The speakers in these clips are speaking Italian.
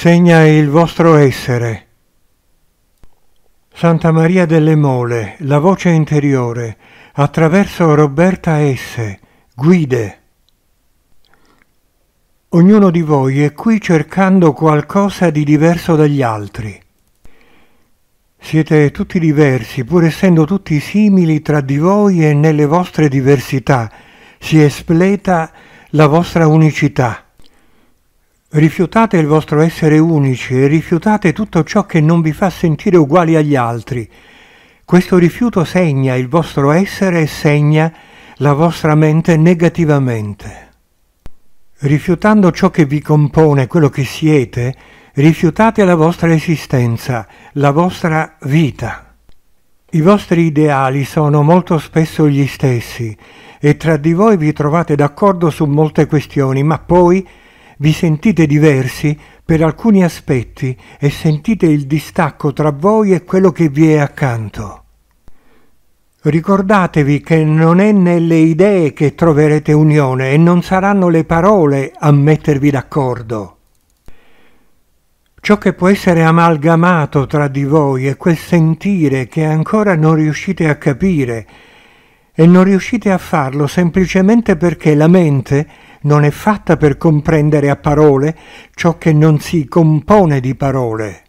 segna il vostro essere. Santa Maria delle Mole, la voce interiore, attraverso Roberta S., guide. Ognuno di voi è qui cercando qualcosa di diverso dagli altri. Siete tutti diversi, pur essendo tutti simili tra di voi e nelle vostre diversità si espleta la vostra unicità. Rifiutate il vostro essere unici e rifiutate tutto ciò che non vi fa sentire uguali agli altri. Questo rifiuto segna il vostro essere e segna la vostra mente negativamente. Rifiutando ciò che vi compone, quello che siete, rifiutate la vostra esistenza, la vostra vita. I vostri ideali sono molto spesso gli stessi e tra di voi vi trovate d'accordo su molte questioni, ma poi vi sentite diversi per alcuni aspetti e sentite il distacco tra voi e quello che vi è accanto. Ricordatevi che non è nelle idee che troverete unione e non saranno le parole a mettervi d'accordo. Ciò che può essere amalgamato tra di voi è quel sentire che ancora non riuscite a capire e non riuscite a farlo semplicemente perché la mente non è fatta per comprendere a parole ciò che non si compone di parole.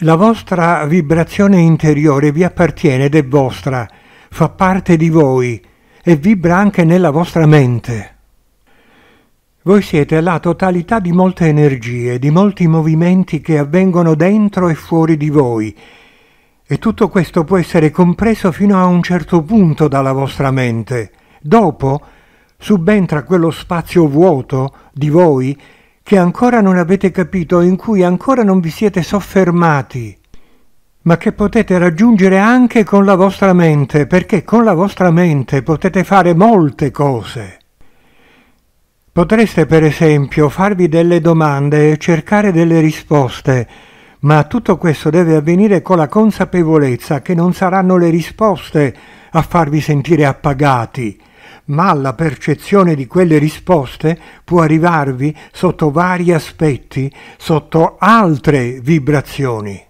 La vostra vibrazione interiore vi appartiene ed è vostra, fa parte di voi e vibra anche nella vostra mente. Voi siete la totalità di molte energie, di molti movimenti che avvengono dentro e fuori di voi, e tutto questo può essere compreso fino a un certo punto dalla vostra mente. Dopo subentra quello spazio vuoto di voi che ancora non avete capito, in cui ancora non vi siete soffermati, ma che potete raggiungere anche con la vostra mente, perché con la vostra mente potete fare molte cose. Potreste per esempio farvi delle domande e cercare delle risposte, ma tutto questo deve avvenire con la consapevolezza che non saranno le risposte a farvi sentire appagati, ma la percezione di quelle risposte può arrivarvi sotto vari aspetti, sotto altre vibrazioni.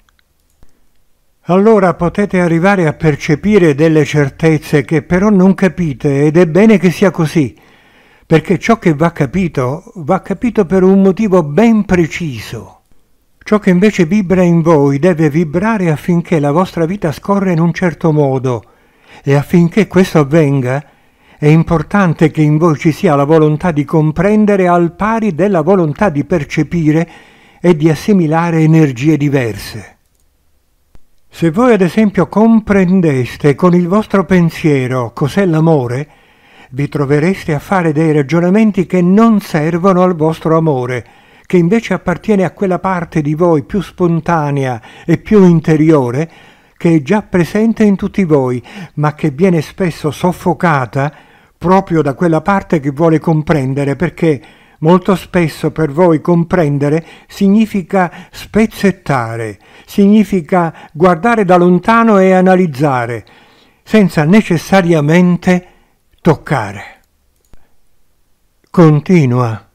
Allora potete arrivare a percepire delle certezze che però non capite, ed è bene che sia così. Perché ciò che va capito per un motivo ben preciso. Ciò che invece vibra in voi deve vibrare affinché la vostra vita scorra in un certo modo, e affinché questo avvenga è importante che in voi ci sia la volontà di comprendere al pari della volontà di percepire e di assimilare energie diverse. Se voi ad esempio comprendeste con il vostro pensiero cos'è l'amore, vi trovereste a fare dei ragionamenti che non servono al vostro amore, che invece appartiene a quella parte di voi più spontanea e più interiore, che è già presente in tutti voi, ma che viene spesso soffocata proprio da quella parte che vuole comprendere, perché molto spesso per voi comprendere significa spezzettare, significa guardare da lontano e analizzare, senza necessariamente toccare. Continua.